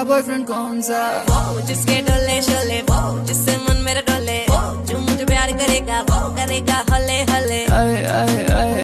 मेरा बॉयफ्रेंड कौन सा, वो जिसके डोले शोले, वो जिससे मन मेरा डोले, वो जो मुझे प्यार करेगा वो करेगा हले हले। आए आए आए